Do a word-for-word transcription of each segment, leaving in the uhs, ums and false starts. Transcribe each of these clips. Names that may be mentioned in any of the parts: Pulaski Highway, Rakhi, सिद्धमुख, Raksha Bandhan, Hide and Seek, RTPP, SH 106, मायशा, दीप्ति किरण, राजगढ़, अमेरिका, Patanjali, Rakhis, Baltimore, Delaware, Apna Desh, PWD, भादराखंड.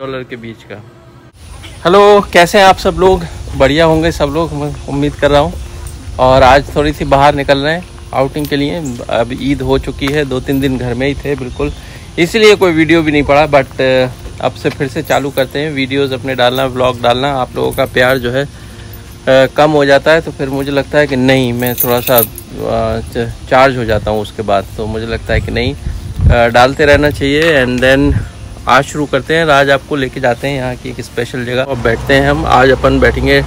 Dollar के बीच का। Hello, कैसे हैं आप सब लोग? बढ़िया होंगे सब लोग, उम्मीद कर रहा हूं। और आज थोड़ी सी बाहर निकल रहे हैं आउटिंग के लिए। अब ईद हो चुकी है, दो तीन दिन घर में ही थे बिल्कुल, इसलिए कोई वीडियो भी नहीं पड़ा। बट अब से फिर से चालू करते हैं वीडियोस अपने डालना, व्लॉग डालना। आप लोगों का प्यार जो है आ, कम हो जाता है, तो फिर मुझे लगता है कि नहीं, मैं थोड़ा सा चार्ज हो जाता हूँ उसके बाद। तो मुझे लगता है कि नहीं, आ, डालते रहना चाहिए। एंड देन आज शुरू करते हैं। आज आपको लेके जाते हैं यहाँ की एक स्पेशल जगह और बैठते हैं हम। आज अपन बैठेंगे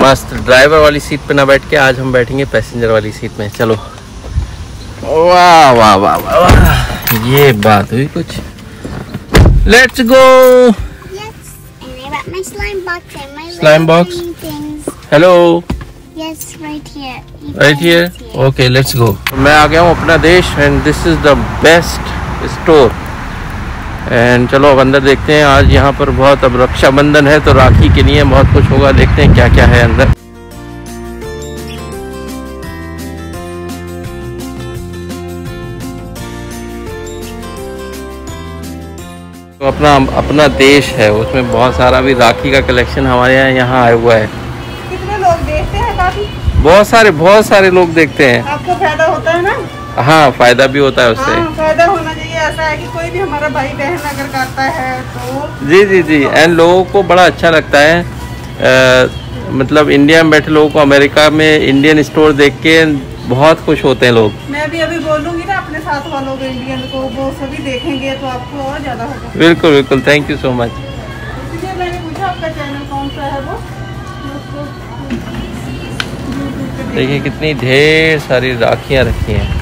मस्त, ड्राइवर वाली सीट पे ना बैठ के आज हम बैठेंगे पैसेंजर वाली सीट में। चलो, वाह वाह वाह वाह, ये बात हुई कुछ। Let's go. Slime box. Hello, right here, okay, let's go. मैं आ गया हूँ अपना देश and this is the best store. And चलो अब अंदर देखते हैं। आज यहाँ पर बहुत, अब रक्षाबंधन है तो राखी के लिए बहुत कुछ होगा। देखते हैं क्या क्या है अंदर। तो अपना अपना देश है, उसमें बहुत सारा भी राखी का कलेक्शन हमारे यहाँ यहाँ आया हुआ है। कितने लोग देखते हैं राखी? बहुत सारे बहुत सारे लोग देखते हैं। आपको फायदा होता है ना? हाँ, फायदा भी होता है उससे। हाँ, फायदा होना चाहिए। ऐसा है कि कोई भी हमारा भाई बहन अगर करता है तो जी जी जी। एंड लोगों को बड़ा अच्छा लगता है। आ, मतलब इंडिया में बैठे लोगों को अमेरिका में इंडियन स्टोर देख के बहुत खुश होते हैं लोग। मैं भी अभी बोलूँगी ना अपने साथ वालों को, इंडियन को, वो सभी देखेंगे तो आपको और ज्यादा होगा। बिल्कुल बिल्कुल, थैंक यू सो मच। इसलिए मैंने पूछा आपका चैनल कौन सा है। वो देखिए कितनी ढेर सारी राखियाँ रखी हैं।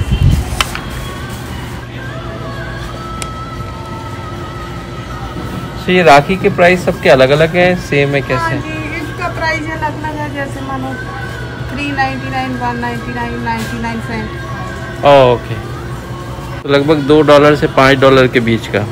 तो ये राखी के प्राइस सबके अलग अलग है, सेम है कैसे? इसका प्राइस है अलग अलग है, जैसे मानो तीन निन्यानवे, एक निन्यानवे, निन्यानवे सेंट। ओके, तो लगभग दो डॉलर से पाँच डॉलर के बीच का।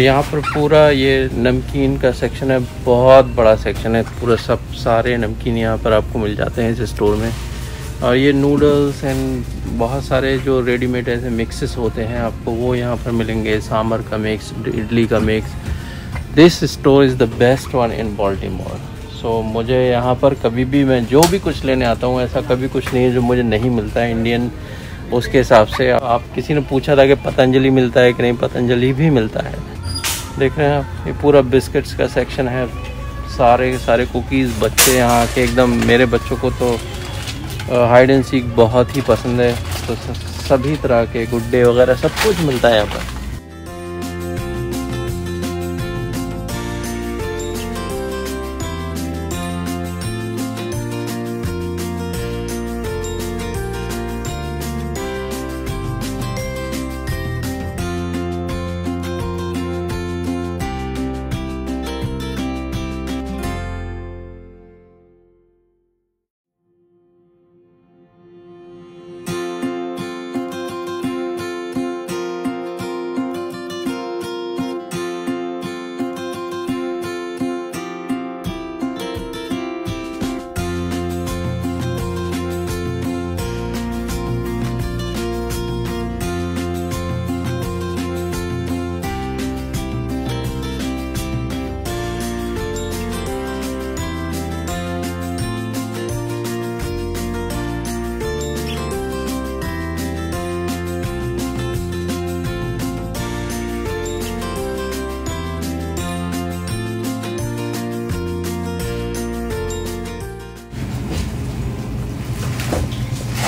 यहाँ पर पूरा ये नमकीन का सेक्शन है, बहुत बड़ा सेक्शन है। पूरा सब सारे नमकीन यहाँ पर आपको मिल जाते हैं इस स्टोर में। और ये नूडल्स एंड बहुत सारे जो रेडीमेड ऐसे मिक्सेस होते हैं आपको वो यहाँ पर मिलेंगे। सांभर का मिक्स, इडली का mix. This store is the best one in Baltimore. So मुझे यहाँ पर कभी भी, मैं जो भी कुछ लेने आता हूँ, ऐसा कभी कुछ नहीं है जो मुझे नहीं मिलता है इंडियन। उसके हिसाब से आप, किसी ने पूछा था कि पतंजलि मिलता है कि नहीं, पतंजलि भी मिलता है। देख रहे हैं आप, ये पूरा बिस्किट्स का सेक्शन है। सारे सारे कुकीज़, बच्चे यहाँ के एकदम, मेरे बच्चों को तो हाइड एंड सीक बहुत ही पसंद है, तो सभी तरह के गुड्डे वगैरह सब कुछ मिलता है यहाँ पर।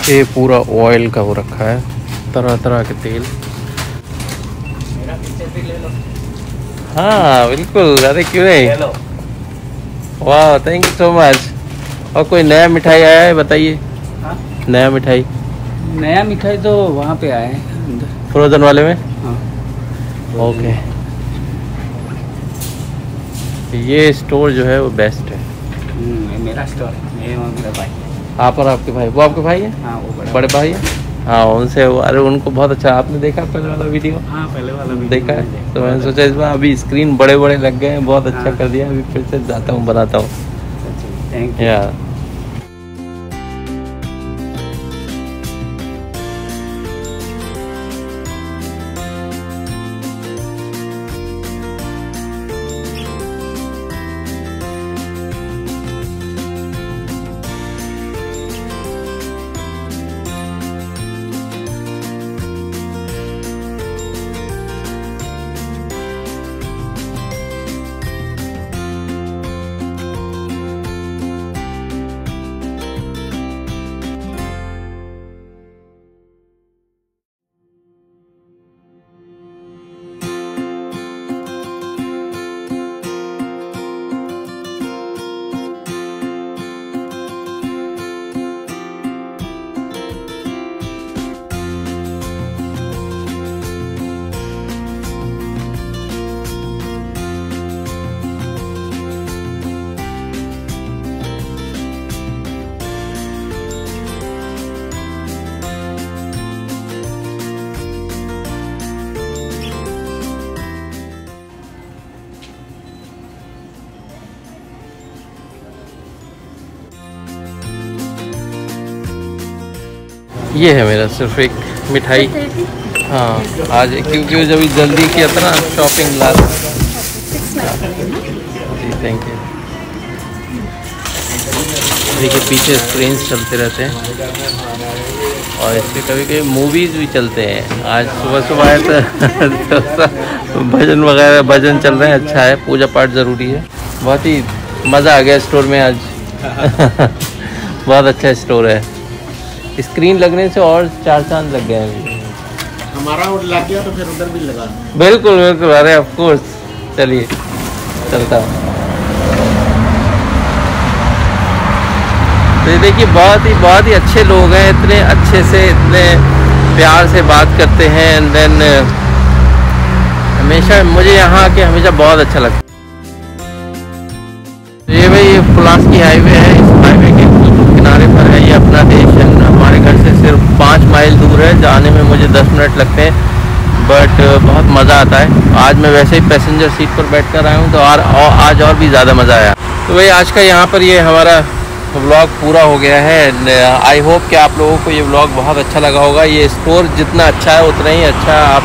ये पूरा ऑयल का हो रखा है, तरह तरह के तेल। ले लो। हाँ बिल्कुल, अरे क्यों नहीं। वाह थैंक यू सो मच। और कोई नया मिठाई आया है बताइए? नया मिठाई नया मिठाई तो वहाँ पे आए हैं फ्रोजन वाले में। हाँ। ओके ये स्टोर जो है वो बेस्ट है। ये मेरा स्टोर है, ये मेरा भाई। आप और आपके भाई, वो आपके भाई है? हाँ वो बड़े, बड़े भाई है। हाँ उनसे वो, अरे उनको बहुत अच्छा। आपने देखा पहले वाला वीडियो? हाँ पहले वाला वीडियो देखा है। देखा। तो मैंने सोचा इस बार अभी स्क्रीन बड़े बड़े लग गए हैं, बहुत अच्छा कर दिया। अभी फिर से जाता हूँ बनाता हूँ। Thank you. ये है मेरा सिर्फ एक मिठाई। हाँ आज क्योंकि जब जल्दी किया था ना शॉपिंग लास्ट। जी थैंक यू। देखिए पीछे स्क्रीन्स चलते रहते हैं और इससे कभी कभी मूवीज़ भी चलते हैं। आज सुबह सुबह आया तो भजन वगैरह भजन चल रहे हैं। अच्छा है, पूजा पाठ ज़रूरी है। बहुत ही मज़ा आ गया स्टोर में आज। बहुत अच्छा स्टोर है, स्क्रीन लगने से और चार चांद लग गए हैं। हमारा उधर लग गया तो फिर उधर भी लगा। बिल्कुल बिल्कुल, अरे ऑफ कोर्स। चलिए चलता हूँ। तो देखिए बहुत ही बहुत ही अच्छे लोग हैं, इतने अच्छे से इतने प्यार से बात करते हैं। एंड देन हमेशा मुझे यहाँ आके हमेशा बहुत अच्छा लगता है। ये भाई पुलास्की हाईवे है, इस हाईवे के किनारे पर है ये अपना देश। हमारे घर से सिर्फ पाँच माइल दूर है, जाने में मुझे दस मिनट लगते हैं बट बहुत मज़ा आता है। आज मैं वैसे ही पैसेंजर सीट पर बैठकर आया हूँ तो और आज और भी ज़्यादा मज़ा आया। तो भाई आज का यहाँ पर ये हमारा व्लॉग पूरा हो गया है। आई होप कि आप लोगों को ये व्लॉग बहुत अच्छा लगा होगा। ये स्टोर जितना अच्छा है उतना ही अच्छा आप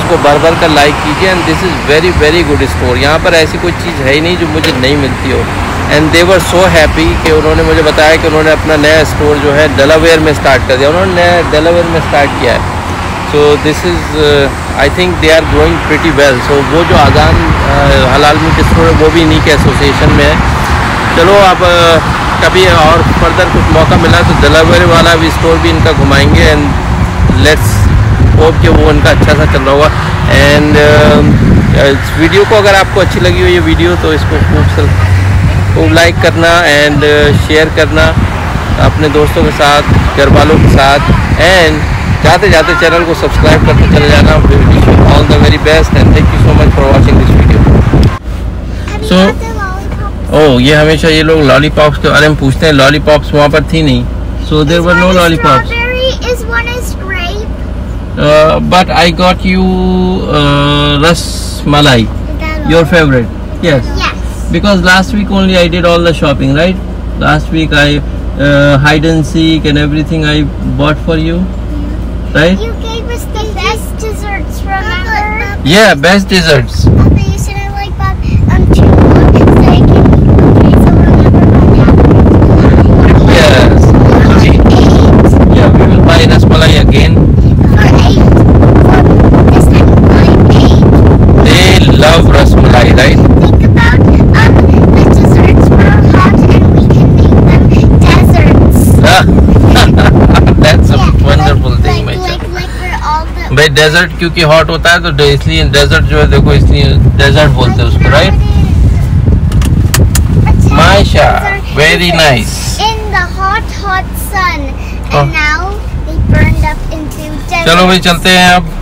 इसको भर भर कर लाइक कीजिए। And this is very very good store. यहाँ पर ऐसी कोई चीज़ है ही नहीं जो मुझे नहीं मिलती हो। And they were so happy कि उन्होंने मुझे बताया कि उन्होंने अपना नया स्टोर जो है डेलावेयर में स्टार्ट कर दिया। उन्होंने नया डेलावेयर में स्टार्ट किया है। So this is I think they are growing pretty well. So वो जो आज़ान uh, हलाल मीट स्टोर है वो भी इन्हीं के एसोसिएशन में है। चलो अब uh, कभी और फर्दर कुछ मौका मिला तो डेलावेयर वाला भी स्टोर भी इनका घुमाएंगे। एंड लेट्स होप कि वो उनका अच्छा सा चल रहा होगा। एंड uh, इस वीडियो को अगर आपको अच्छी लगी हो ये वीडियो तो इसको खूब को लाइक करना एंड शेयर करना अपने दोस्तों के साथ, घर वालों के साथ। एंड जाते जाते चैनल को सब्सक्राइब करते चले जाना। Wish you all the very best and thank you so much for watching this video. So oh ये हमेशा ये लोग लॉलीपॉप्स के बारे में पूछते हैं। लॉलीपॉप्स वहाँ पर थी नहीं। So there were no lollipops but I got you rasmalai your favourite. Yes because last week only I did all the shopping, right? Last week I uh, hide and seek and everything I bought for you, yeah. Right? You gave us the best desserts, remember? Yeah, best desserts. Papa, you said I like Bob um two mugs that I can eat. Okay, so remember that. Yes. For eight. Yeah, we will buy rasmalai again. For eight. For this time, for eight. They love rasmalai, right? Dessert क्योंकि hot होता है तो इसलिए desert जो है देखो इसलिए desert बोलते हैं उसको, राइट मायशा, वेरी नाइस। चलो भाई चलते हैं अब।